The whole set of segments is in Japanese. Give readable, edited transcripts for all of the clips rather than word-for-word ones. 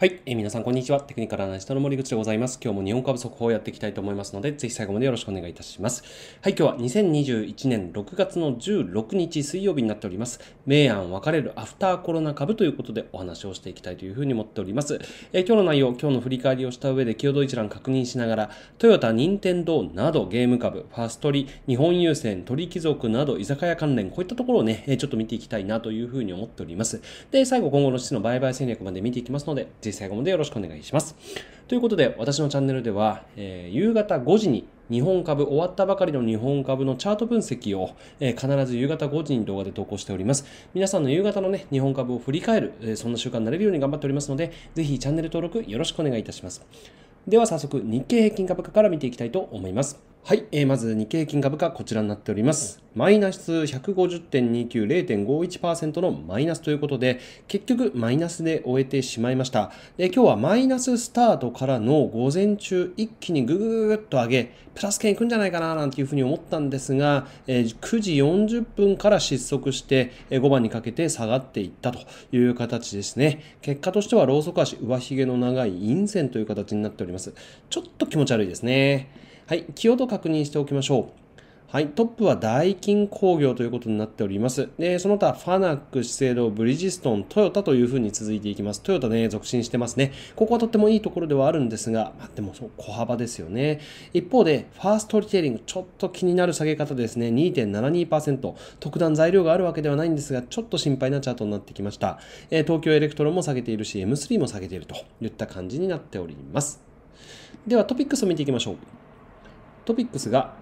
はい、皆さんこんにちは。テクニカルアナリストの森口でございます。今日も日本株速報をやっていきたいと思いますので、ぜひ最後までよろしくお願いいたします。はい、今日は2021年6月の16日水曜日になっております。明暗分かれるアフターコロナ株ということでお話をしていきたいというふうに思っております。今日の内容、今日の振り返りをした上で寄与度一覧確認しながら、トヨタ、任天堂などゲーム株、ファーストリ、日本郵船、鳥貴族など居酒屋関連、こういったところをね、ちょっと見ていきたいなというふうに思っております。で、最後今後の指数の売買戦略まで見ていきますので、最後までよろしくお願いします。ということで、私のチャンネルでは、夕方5時に日本株、終わったばかりの日本株のチャート分析を、必ず夕方5時に動画で投稿しております。皆さんの夕方のね、日本株を振り返る、そんな習慣になれるように頑張っておりますので、ぜひチャンネル登録よろしくお願いいたします。では早速、日経平均株価から見ていきたいと思います。はい、まず日経平均株価こちらになっております。マイナス 150.29、0.51% のマイナスということで、結局マイナスで終えてしまいました。今日はマイナススタートからの午前中一気にぐぐっと上げ、プラス圏いくんじゃないかななんていうふうに思ったんですが、9時40分から失速して5番にかけて下がっていったという形ですね。結果としてはローソク足、上髭の長い陰線という形になっております。ちょっと気持ち悪いですね。はい、寄与度確認しておきましょう。はい、トップはダイキン工業ということになっております。で、その他、ファナック、資生堂、ブリヂストン、トヨタというふうに続いていきます。トヨタね、続伸してますね。ここはとってもいいところではあるんですが、でもそう小幅ですよね。一方で、ファーストリテイリング、ちょっと気になる下げ方ですね。2.72%。特段材料があるわけではないんですが、ちょっと心配なチャートになってきました。東京エレクトロも下げているし、M3 も下げているといった感じになっております。では、トピックスを見ていきましょう。トピックスが、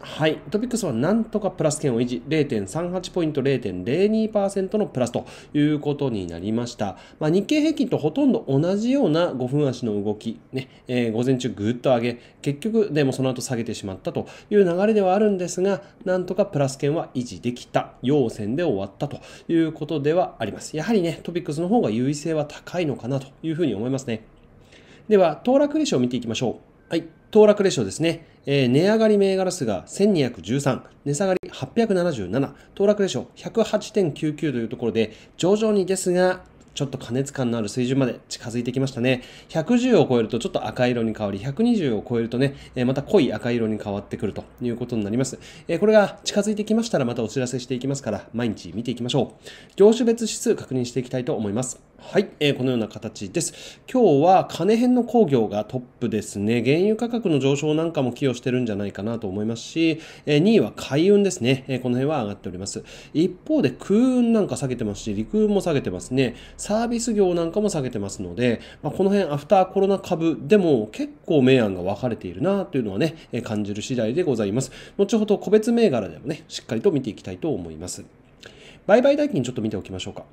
はい、トピックスはなんとかプラス圏を維持、0.38 ポイント、0.02% のプラスということになりました。日経平均とほとんど同じような5分足の動き、ね、午前中ぐっと上げ、結局でもその後下げてしまったという流れではあるんですが、なんとかプラス圏は維持できた、陽線で終わったということではあります。やはりね、トピックスの方が優位性は高いのかなというふうに思いますね。では、騰落レシオを見ていきましょう。はい、騰落レシオですね。値上がり銘柄数が1213、値下がり877、騰落レシオ 108.99 というところで、徐々にですが、ちょっと過熱感のある水準まで近づいてきましたね。110を超えるとちょっと赤色に変わり、120を超えるとね、また濃い赤色に変わってくるということになります。これが近づいてきましたらまたお知らせしていきますから、毎日見ていきましょう。業種別指数確認していきたいと思います。はい、このような形です。今日は金編の工業がトップですね。原油価格の上昇なんかも寄与してるんじゃないかなと思いますし、2位は海運ですね。この辺は上がっております。一方で空運なんか下げてますし、陸運も下げてますね。サービス業なんかも下げてますので、この辺アフターコロナ株でも結構明暗が分かれているなというのはね、感じる次第でございます。後ほど個別銘柄でもね、しっかりと見ていきたいと思います。売買代金ちょっと見ておきましょうか。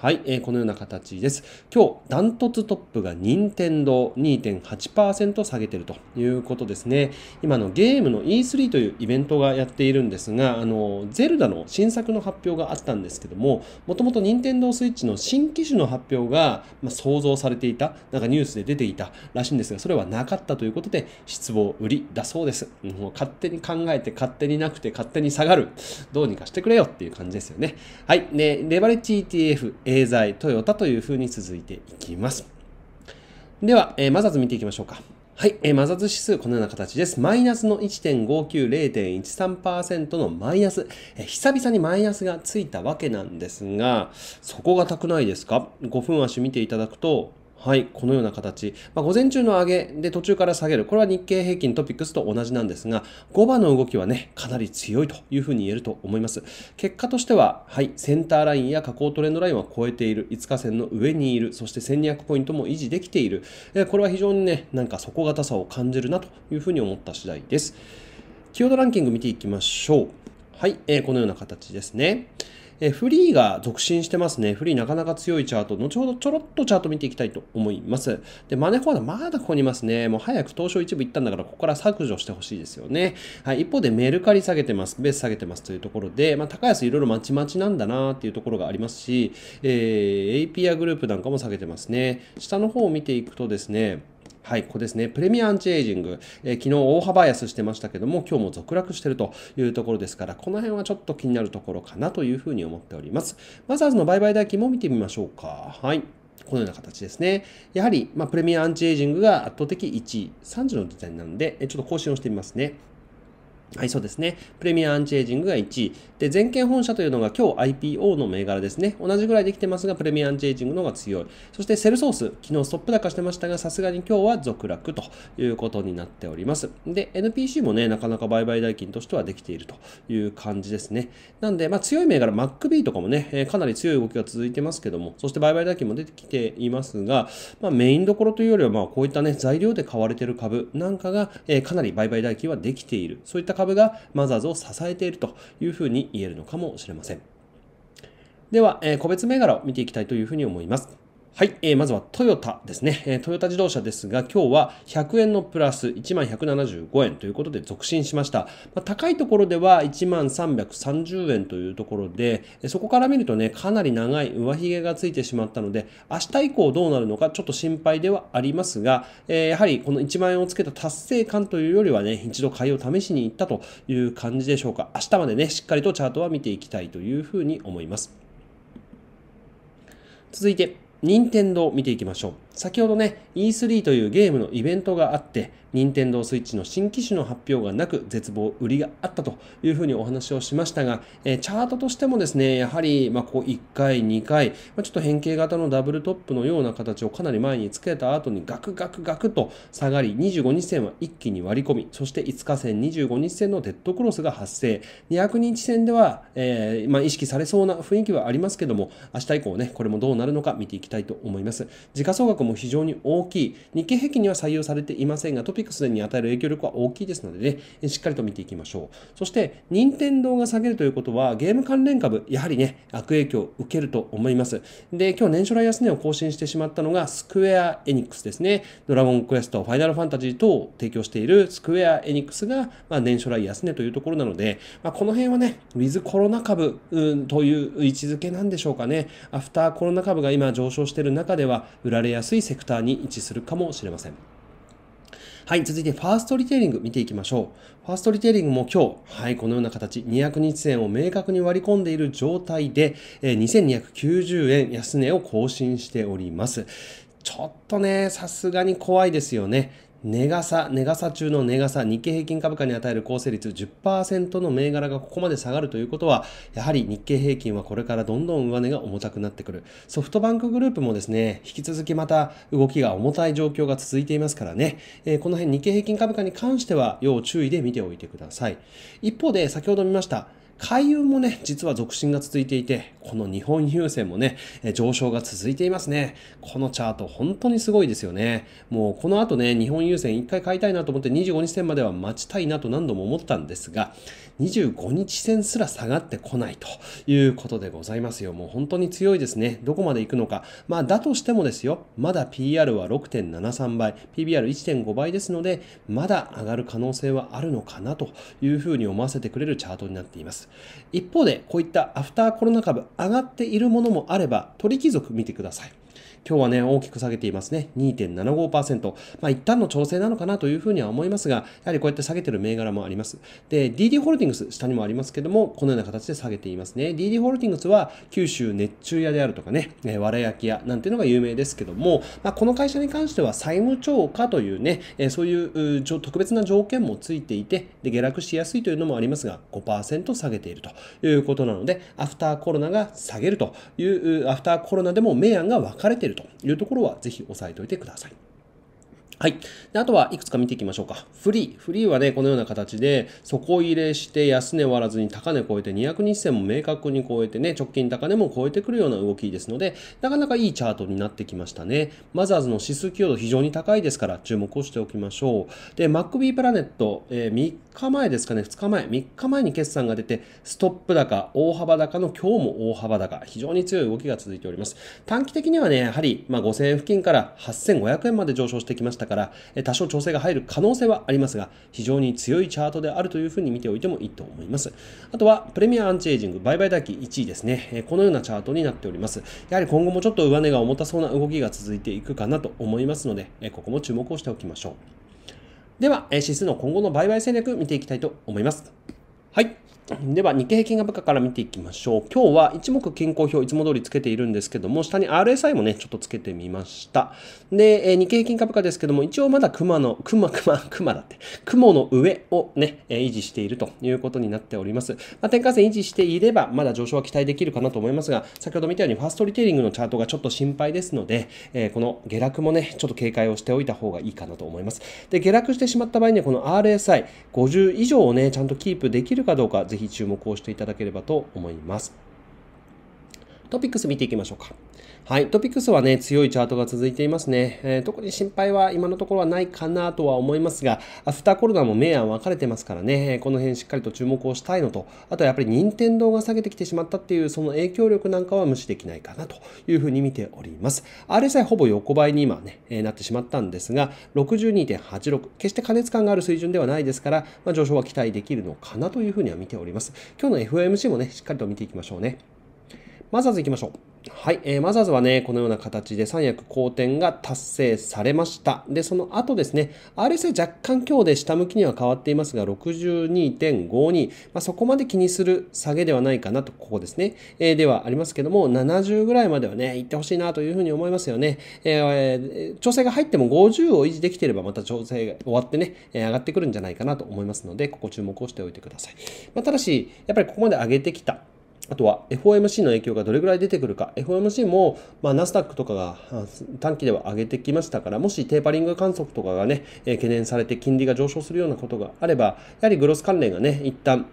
はい、このような形です。今日、ダントツトップが任天堂 2.8% 下げているということですね。今のゲームの E3 というイベントがやっているんですが、ゼルダの新作の発表があったんですけども、もともと任天堂スイッチの新機種の発表が、想像されていた、なんかニュースで出ていたらしいんですが、それはなかったということで、失望売りだそうです。もう勝手に考えて、勝手になくて、勝手に下がる。どうにかしてくれよっていう感じですよね。はい、で、レバレッジ ETF、エーザイ、トヨタというふうに続いていきます。では、マザーズ見ていきましょうか。はい、マザーズ指数、このような形です。マイナスの 1.59、0.13% のマイナス。久々にマイナスがついたわけなんですが、底堅くないですか ?5 分足見ていただくと、はい、このような形。午前中の上げで途中から下げる。これは日経平均トピックスと同じなんですが、5番の動きはね、かなり強いというふうに言えると思います。結果としては、はい、センターラインや下降トレンドラインは超えている。5日線の上にいる。そして1200ポイントも維持できている。これは非常にね、なんか底堅さを感じるなというふうに思った次第です。寄与度ランキング見ていきましょう。はい、このような形ですね。フリーが続伸してますね。フリーなかなか強いチャート。後ほどちょろっとチャート見ていきたいと思います。で、マネーフォワードまだここにいますね。もう早く東証一部行ったんだから、ここから削除してほしいですよね。はい。一方でメルカリ下げてます。ベース下げてますというところで、高安いろいろまちまちなんだなっていうところがありますし、エイピアグループなんかも下げてますね。下の方を見ていくとですね、はい、ここですね。プレミアアンチエイジング。昨日大幅安してましたけども、今日も続落しているというところですから、この辺はちょっと気になるところかなというふうに思っております。マザーズの売買代金も見てみましょうか。はい。このような形ですね。やはり、プレミアアンチエイジングが圧倒的1位、3時の時点なので、ちょっと更新をしてみますね。はい、そうですね。プレミアアンチエイジングが1位。で、全権本社というのが今日 IPO の銘柄ですね。同じぐらいできてますが、プレミアアンチエイジングの方が強い。そしてセルソース、昨日ストップ高してましたが、さすがに今日は続落ということになっております。で、NPC もね、なかなか売買代金としてはできているという感じですね。なんで、強い銘柄、MacB とかもね、かなり強い動きが続いてますけども、そして売買代金も出てきていますが、メインどころというよりは、こういったね、材料で買われている株なんかが、かなり売買代金はできている。そういった株がマザーズを支えているというふうに言えるのかもしれません。では、個別銘柄を見ていきたいというふうに思います。はい、まずはトヨタですね、トヨタ自動車ですが、今日は100円のプラス 11,175 円ということで続伸しました。高いところでは 13,330 円というところで、そこから見るとね、かなり長い上髭がついてしまったので、明日以降どうなるのかちょっと心配ではありますが、やはりこの1万円をつけた達成感というよりはね、一度買いを試しに行ったという感じでしょうか。明日までね、しっかりとチャートは見ていきたいというふうに思います。続いて、任天堂を見ていきましょう。先ほどね、E3 というゲームのイベントがあって、任天堂スイッチの新機種の発表がなく、絶望売りがあったというふうにお話をしましたが、チャートとしてもですね、やはり、こう1回、2回、ちょっと変形型のダブルトップのような形をかなり前につけた後にガクと下がり、25日線は一気に割り込み、そして5日線、25日線のデッドクロスが発生、200日線では、意識されそうな雰囲気はありますけども、明日以降ね、これもどうなるのか見ていきたいと思います。時価総額も非常に大きい。日経平均には採用されていませんが、トピックスに与える影響力は大きいですのでね、しっかりと見ていきましょう。そして、任天堂が下げるということは、ゲーム関連株、やはりね、悪影響を受けると思います。で、今日年初来安値を更新してしまったのが、スクエア・エニックスですね。ドラゴンクエスト、ファイナルファンタジー等を提供しているスクエア・エニックスが、年初来安値というところなので、この辺はね、ウィズコロナ株という位置づけなんでしょうかね。アフターコロナ株が今上昇している中では、売られやすいセクターに位置するかもしれません。はい、続いてファーストリテイリング見ていきましょう。ファーストリテイリングも今日、はい、このような形、200日線を明確に割り込んでいる状態で、2290円安値を更新しております。ちょっとね、さすがに怖いですよね。値傘中の値傘、日経平均株価に与える構成率 10% の銘柄がここまで下がるということは、やはり日経平均はこれからどんどん上値が重たくなってくる。ソフトバンクグループもですね、引き続きまた動きが重たい状況が続いていますからね、この辺日経平均株価に関しては要注意で見ておいてください。一方で先ほど見ました、海運もね、実は続伸が続いていて、この日本郵船もね、上昇が続いていますね。このチャート、本当にすごいですよね。もうこの後ね、日本郵船一回買いたいなと思って、25日線までは待ちたいなと何度も思ったんですが、25日線すら下がってこないということでございますよ。もう本当に強いですね。どこまで行くのか。だとしてもですよ、まだ PR は 6.73 倍、PBR1.5 倍ですので、まだ上がる可能性はあるのかなというふうに思わせてくれるチャートになっています。一方で、こういったアフターコロナ株、上がっているものもあれば、鳥貴族見てください。今日はね、大きく下げていますね。2.75%。一旦の調整なのかなというふうには思いますが、やはりこうやって下げている銘柄もあります。で、DD ホールディングス、下にもありますけども、このような形で下げていますね。DD ホールディングスは、九州熱中屋であるとかね、藁焼き屋なんていうのが有名ですけども、この会社に関しては債務超過というね、そういう特別な条件もついていて、で、下落しやすいというのもありますが、5% 下げているということなので、アフターコロナが下げるという、アフターコロナでも明暗が分かれているというところはぜひ押さえておいてください。はい。で、あとはいくつか見ていきましょうか。フリーはね、このような形で、底入れして安値割らずに高値超えて、200日線も明確に超えてね、直近高値も超えてくるような動きですので、なかなかいいチャートになってきましたね。マザーズの指数強度非常に高いですから、注目をしておきましょう。で、MacB プラネット、3日前ですかね、3日前に決算が出て、ストップ高、大幅高の今日も大幅高、非常に強い動きが続いております。短期的にはね、やはり、5000円付近から8500円まで上昇してきましたから、多少調整が入る可能性はありますが、非常に強いチャートであるというふうに見ておいてもいいと思います。あとは、プレミアアンチエイジング、売買代金1位ですね。このようなチャートになっております。やはり今後もちょっと上値が重たそうな動きが続いていくかなと思いますので、ここも注目をしておきましょう。では、指数の今後の売買戦略見ていきたいと思います。はい。では、日経平均株価から見ていきましょう。今日は一目均衡表、いつも通りつけているんですけども、下に RSI もね、ちょっとつけてみました。で、日経平均株価ですけども、一応まだ雲の上をね、維持しているということになっております。転換線維持していれば、まだ上昇は期待できるかなと思いますが、先ほど見たようにファーストリテイリングのチャートがちょっと心配ですので、この下落もね、ちょっと警戒をしておいた方がいいかなと思います。で、下落してしまった場合には、この RSI50 以上をね、ちゃんとキープできるかどうか、ぜひ注目をしていただければと思います。トピックス見ていきましょうか。はい、トピックスはね、強いチャートが続いていますね。特に心配は今のところはないかなとは思いますが、アフターコロナも明暗分かれてますからね、この辺しっかりと注目をしたいのと、あとはやっぱり任天堂が下げてきてしまったっていう、その影響力なんかは無視できないかなというふうに見ております。RSI ほぼ横ばいに今ね、なってしまったんですが、62.86、決して過熱感がある水準ではないですから、まあ、上昇は期待できるのかなというふうには見ております。今日の FOMC もね、しっかりと見ていきましょうね。マザーズ行きましょう。はい、マザーズはね、このような形で三役好転が達成されました。で、その後ですね、RSI 若干今日で下向きには変わっていますが、62.52、そこまで気にする下げではないかなと、ここですね、ではありますけども、70ぐらいまではね、行ってほしいなというふうに思いますよね。調整が入っても50を維持できていれば、また調整が終わってね、上がってくるんじゃないかなと思いますので、ここ注目をしておいてください。ただし、やっぱりここまで上げてきた。あとは FOMC の影響がどれぐらい出てくるか。FOMC も、ナスダックとかが短期では上げてきましたから、もしテーパリング観測とかがね、懸念されて金利が上昇するようなことがあれば、やはりグロス関連がね、一旦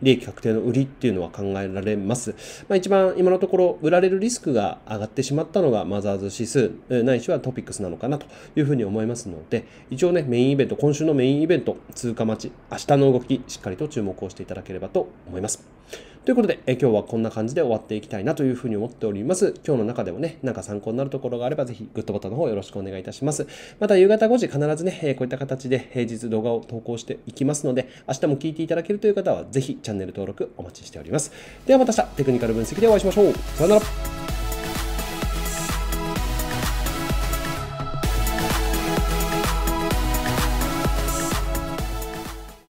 利益確定の売りっていうのは考えられます。一番今のところ売られるリスクが上がってしまったのがマザーズ指数、ないしはトピックスなのかなというふうに思いますので、一応ね、メインイベント、今週のメインイベント、通貨待ち、明日の動き、しっかりと注目をしていただければと思います。ということで、今日はこんな感じで終わっていきたいなというふうに思っております。今日の中でもね、なんか参考になるところがあれば、ぜひグッドボタンの方よろしくお願いいたします。また夕方5時必ずね、こういった形で平日動画を投稿していきますので、明日も聞いていただけるという方は、ぜひチャンネル登録お待ちしております。ではまた明日、テクニカル分析でお会いしましょう。さよなら。